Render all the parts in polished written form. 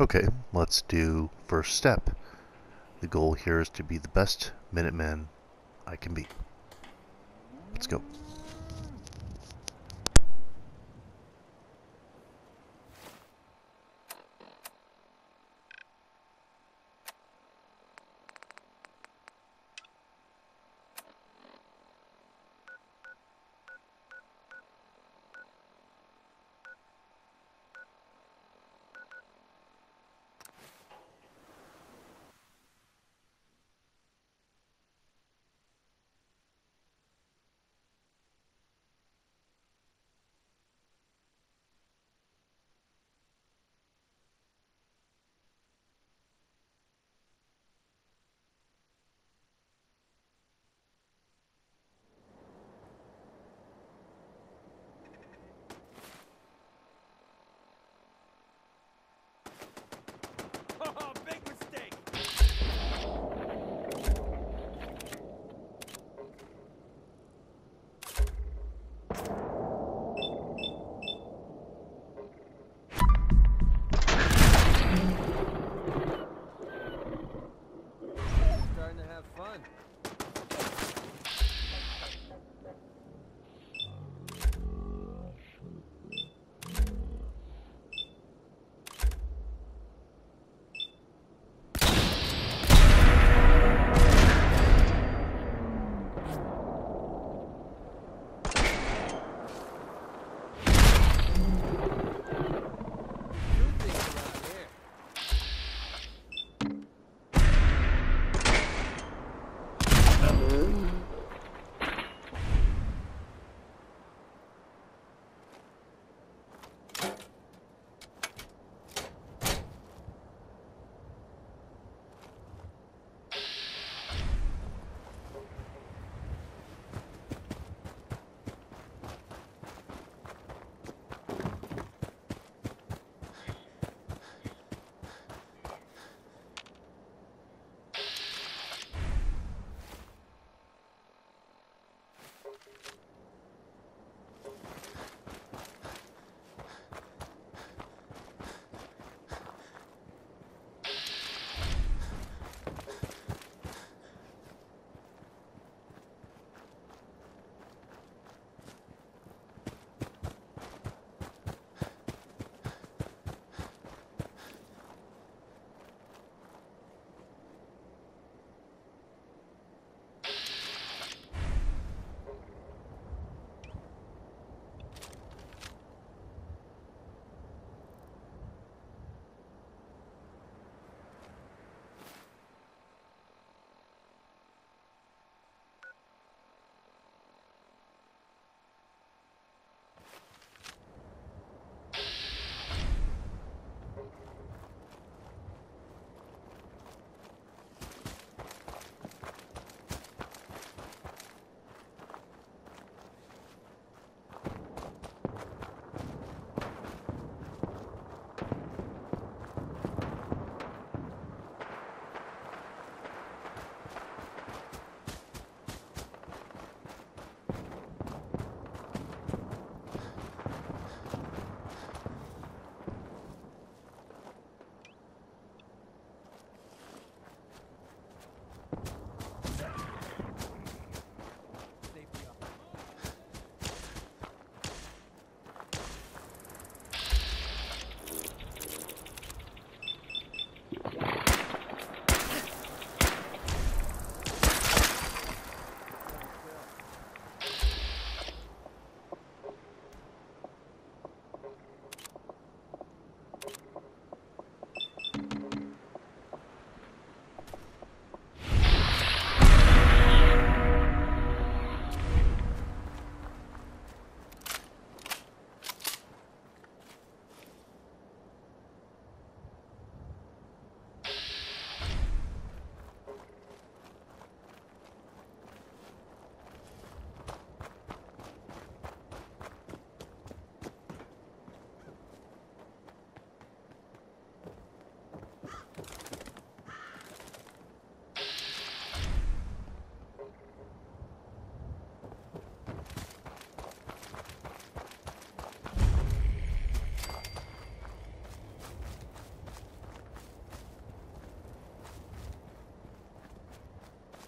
Okay, let's do first step. The goal here is to be the best Minuteman I can be. Let's go.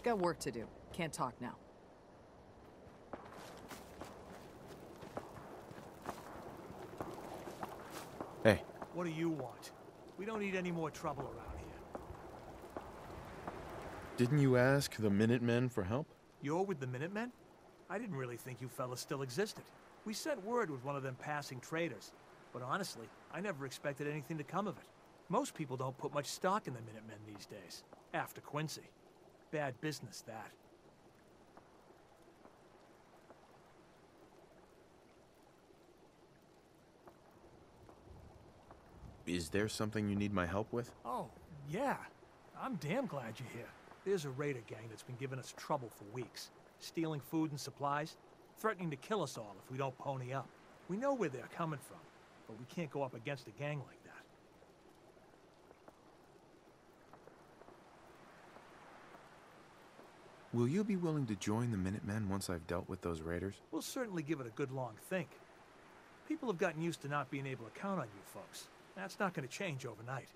Got work to do. Can't talk now. Hey. What do you want? We don't need any more trouble around here. Didn't you ask the Minutemen for help? You're with the Minutemen? I didn't really think you fellas still existed. We sent word with one of them passing traders, but honestly, I never expected anything to come of it. Most people don't put much stock in the Minutemen these days, after Quincy. Bad business, that. Is there something you need my help with? Oh, yeah. I'm damn glad you're here. There's a raider gang that's been giving us trouble for weeks. Stealing food and supplies, threatening to kill us all if we don't pony up. We know where they're coming from, but we can't go up against a gang like that. Will you be willing to join the Minutemen once I've dealt with those raiders? We'll certainly give it a good long think. People have gotten used to not being able to count on you folks. That's not going to change overnight.